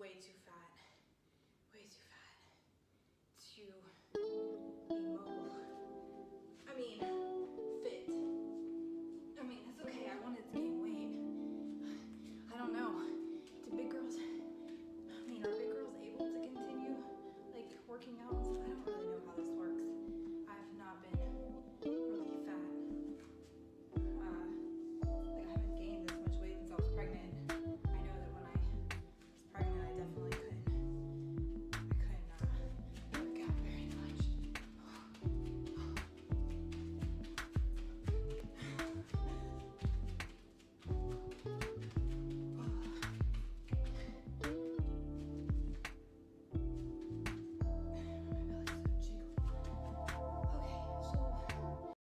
way too fat, too